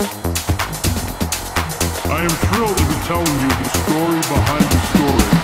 I am thrilled to be telling you the story behind the story.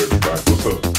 Everybody, what's up?